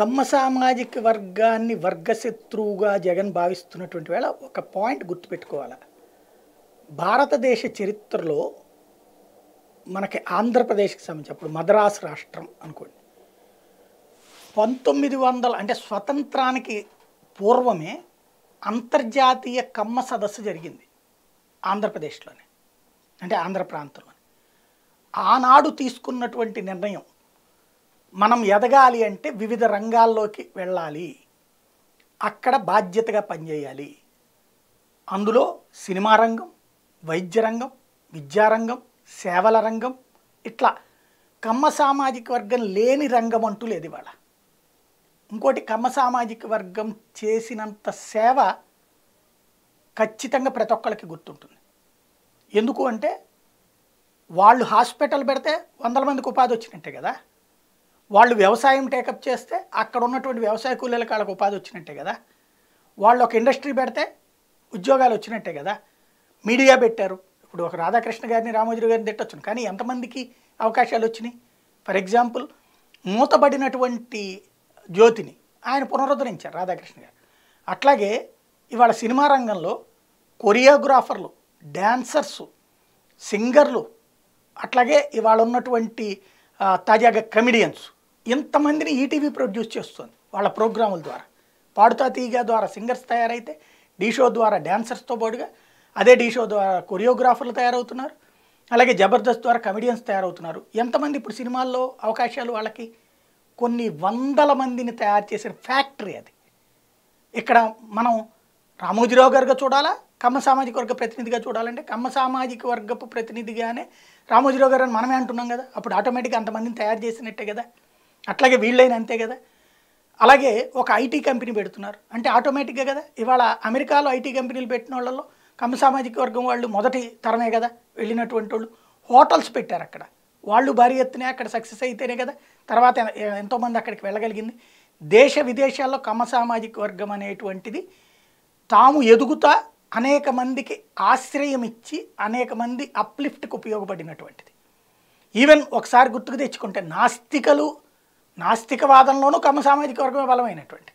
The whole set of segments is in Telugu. కమ్మస సామాజిక వర్గాన్ని వర్గశత్రువుగా జగన్ భావిస్తున్నటువంటి వేళ ఒక పాయింట్ గుర్తుపెట్టుకోవాలి. భారతదేశ చరిత్రలో మనకి ఆంధ్రప్రదేశ్కి సంబంధించి అప్పుడు మద్రాసు రాష్ట్రం అనుకోండి, 1900 అంటే స్వతంత్రానికి పూర్వమే అంతర్జాతీయ కమ్మ సదస్సు జరిగింది ఆంధ్రప్రదేశ్లోనే, అంటే ఆంధ్ర ప్రాంతంలోనే. ఆనాడు తీసుకున్నటువంటి నిర్ణయం మనం ఎదగాలి అంటే వివిధ రంగాల్లోకి వెళ్ళాలి, అక్కడ బాధ్యతగా పనిచేయాలి. అందులో సినిమా రంగం, వైద్య రంగం, విద్యారంగం, సేవల రంగం, ఇట్లా కమ్మ సామాజిక వర్గం లేని రంగం అంటూ లేదు ఇవాళ. ఇంకోటి, కమ్మ సామాజిక వర్గం చేసినంత సేవ ఖచ్చితంగా ప్రతి ఒక్కరికి గుర్తుంటుంది. ఎందుకు అంటే వాళ్ళు హాస్పిటల్ పెడితే 100 మందికి ఉపాధి వచ్చినట్టే కదా, వాళ్ళు వ్యవసాయం టేకప్ చేస్తే అక్కడ ఉన్నటువంటి వ్యవసాయ కూలీలకు వాళ్ళకు ఉపాధి వచ్చినట్టే కదా, వాళ్ళు ఒక ఇండస్ట్రీ పెడితే ఉద్యోగాలు వచ్చినట్టే కదా. మీడియా పెట్టారు, ఇప్పుడు ఒక రాధాకృష్ణ గారిని రామోజీరావు గారిని తిట్టొచ్చును, కానీ ఎంతమందికి అవకాశాలు వచ్చినాయి? ఫర్ ఎగ్జాంపుల్, మూతబడినటువంటి జ్యోతిని ఆయన పునరుద్ధరించారు రాధాకృష్ణ గారు. అట్లాగే ఇవాళ సినిమా రంగంలో కొరియోగ్రాఫర్లు, డ్యాన్సర్సు, సింగర్లు, అట్లాగే ఇవాళ ఉన్నటువంటి తాజాగా కమెడియన్స్, ఇంతమందిని ఈటీవీ ప్రొడ్యూస్ చేస్తుంది వాళ్ళ ప్రోగ్రాముల ద్వారా. పాడుతా తీగా ద్వారా సింగర్స్ తయారైతే, డీ షో ద్వారా డ్యాన్సర్స్తో పాటుగా అదే డీ షో ద్వారా కొరియోగ్రాఫర్లు తయారవుతున్నారు, అలాగే జబర్దస్త్ ద్వారా కమెడియన్స్ తయారవుతున్నారు. ఎంతమంది ఇప్పుడు సినిమాల్లో అవకాశాలు వాళ్ళకి? కొన్ని 100 మందిని తయారు చేసిన ఫ్యాక్టరీ అది. ఇక్కడ మనం రామోజీరావు గారుగా చూడాలా, కమ్మ సామాజిక వర్గ ప్రతినిధిగా చూడాలంటే కమ్మ సామాజిక వర్గపు ప్రతినిధిగానే రామోజీరావు గారు అని మనమే అంటున్నాం కదా, అప్పుడు ఆటోమేటిక్గా అంతమందిని తయారు చేసినట్టే కదా. అట్లాగే వీళ్ళైన అంతే కదా. అలాగే ఒక ఐటీ కంపెనీ పెడుతున్నారు అంటే ఆటోమేటిక్గా కదా, ఇవాళ అమెరికాలో ఐటీ కంపెనీలు పెట్టిన వాళ్ళలో కమ్మ సామాజిక వర్గం వాళ్ళు మొదటి తరమే కదా వెళ్ళినటువంటి వాళ్ళు. హోటల్స్ పెట్టారు అక్కడ, వాళ్ళు భారీ ఎత్తునే అక్కడ సక్సెస్ అయితేనే కదా తర్వాత ఎంతోమంది అక్కడికి వెళ్ళగలిగింది. దేశ విదేశాల్లో కమ్మ సామాజిక వర్గం అనేటువంటిది తాము ఎదుగుతా అనేక మందికి ఆశ్రయం ఇచ్చి అనేక మంది అప్లిఫ్ట్కి ఉపయోగపడినటువంటిది. ఈవెన్ ఒకసారి గుర్తుకు తెచ్చుకుంటే నాస్తికవాదంలోనూ కమ్మ సామాజిక వర్గమే బలమైనటువంటి,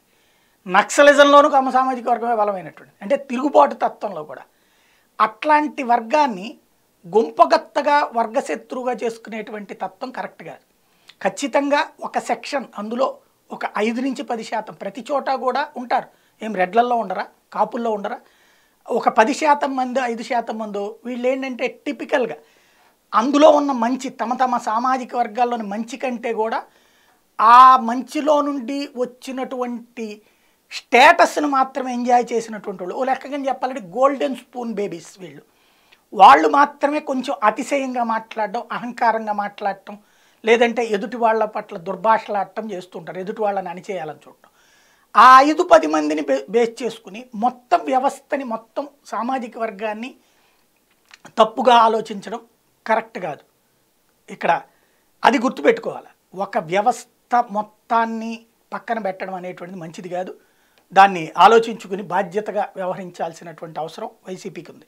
నక్సలిజంలోనూ కమ్మ సామాజిక వర్గమే బలమైనటువంటి, అంటే తిరుగుబాటు తత్వంలో కూడా. అట్లాంటి వర్గాన్ని గుంపగత్తగా వర్గశత్రువుగా చేసుకునేటువంటి తత్వం కరెక్ట్ కాదు. ఖచ్చితంగా ఒక సెక్షన్, అందులో ఒక 5 నుంచి 10% ప్రతి చోట కూడా ఉంటారు. ఏం రెడ్లల్లో ఉండరా, కాపుల్లో ఉండరా? ఒక 10% మంది, 5% మంది వీళ్ళు ఏంటంటే టిపికల్గా అందులో ఉన్న మంచి, తమ సామాజిక వర్గాల్లోని మంచి కంటే కూడా ఆ మంచిలో నుండి వచ్చినటువంటి స్టేటస్ను మాత్రమే ఎంజాయ్ చేసినటువంటి వాళ్ళు. ఓ లెక్కగా చెప్పాలంటే గోల్డెన్ స్పూన్ బేబీస్ వీళ్ళు. వాళ్ళు మాత్రమే కొంచెం అతిశయంగా మాట్లాడడం, అహంకారంగా మాట్లాడటం, లేదంటే ఎదుటి వాళ్ళ పట్ల దుర్భాషలాడటం చేస్తుంటారు, ఎదుటి వాళ్ళని అణిచేయాలని చూడటం. ఆ 5-10 మందిని బేస్ చేసుకుని మొత్తం వ్యవస్థని, మొత్తం సామాజిక వర్గాన్ని తప్పుగా ఆలోచించడం కరెక్ట్ కాదు. ఇక్కడ అది గుర్తుపెట్టుకోవాలి. ఒక వ్యవస్థ మొత్తాన్ని పక్కన పెట్టడం అనేటువంటిది మంచిది కాదు. దాన్ని ఆలోచించుకుని బాధ్యతగా వ్యవహరించాల్సినటువంటి అవసరం వైసీపీకి ఉంది.